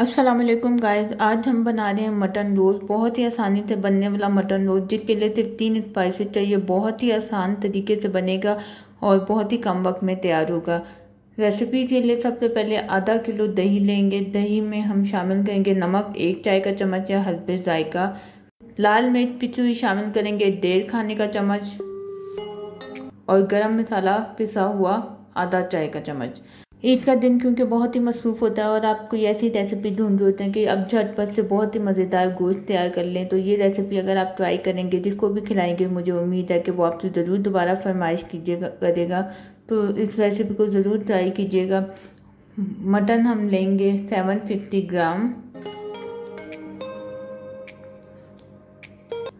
अस्सलामुअलैकुम गाइस, आज हम बना रहे हैं मटन रोस्ट। बहुत ही आसानी से बनने वाला मटन रोस्ट, जिसके लिए सिर्फ 3 स्पाइसेस चाहिए। बहुत ही आसान तरीके से बनेगा और बहुत ही कम वक्त में तैयार होगा। रेसिपी के लिए सबसे पहले आधा किलो दही लेंगे। दही में हम शामिल करेंगे नमक, 1 चाय का चम्मच या हस्ब जायका। लाल मिर्च पिसी हुई शामिल करेंगे, 1.5 खाने का चम्मच। और गरम मसाला पिसा हुआ, आधा चाय का चम्मच। ईद का दिन क्योंकि बहुत ही मसरूफ़ होता है और आप कोई ऐसी रेसिपी ढूंढ रहे होते हैं कि अब झटपट से बहुत ही मज़ेदार गोश्त तैयार कर लें, तो ये रेसिपी अगर आप ट्राई करेंगे, जिसको भी खिलाएंगे, मुझे उम्मीद है कि वो आपसे ज़रूर दोबारा फरमाइश कीजिएगा करेगा। तो इस रेसिपी को ज़रूर ट्राई कीजिएगा। मटन हम लेंगे 750 ग्राम।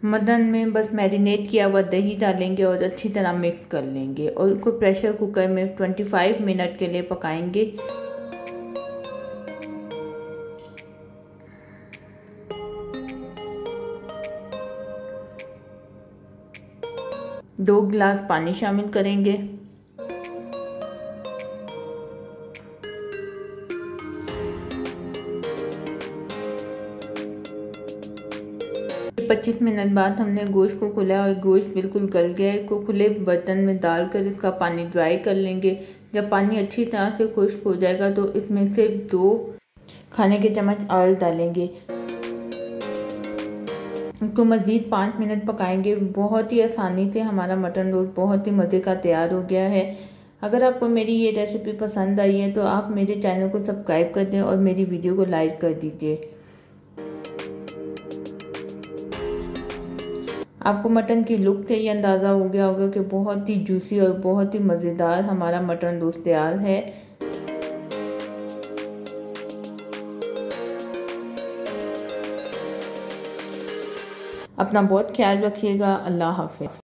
मटन में बस मैरिनेट किया हुआ दही डालेंगे और अच्छी तरह मिक्स कर लेंगे और उसको प्रेशर कुकर में 25 मिनट के लिए पकाएंगे। दो गिलास पानी शामिल करेंगे। पच्चीस मिनट बाद हमने गोश्त को खोला और गोश्त बिल्कुल गल गया है। इसको खुले बर्तन में डालकर इसका पानी ड्राई कर लेंगे। जब पानी अच्छी तरह से खुश्क हो जाएगा तो इसमें सिर्फ 2 खाने के चम्मच ऑयल डालेंगे। इसको मज़ीद 5 मिनट पकाएंगे। बहुत ही आसानी से हमारा मटन रोस्ट बहुत ही मज़े का तैयार हो गया है। अगर आपको मेरी ये रेसिपी पसंद आई है तो आप मेरे चैनल को सब्सक्राइब कर दें और मेरी वीडियो को लाइक कर दीजिए। आपको मटन की लुक से ही अंदाज़ा हो गया होगा कि बहुत ही जूसी और बहुत ही मज़ेदार हमारा मटन रोस्ट तैयार है। अपना बहुत ख्याल रखिएगा। अल्लाह हाफ़िज़।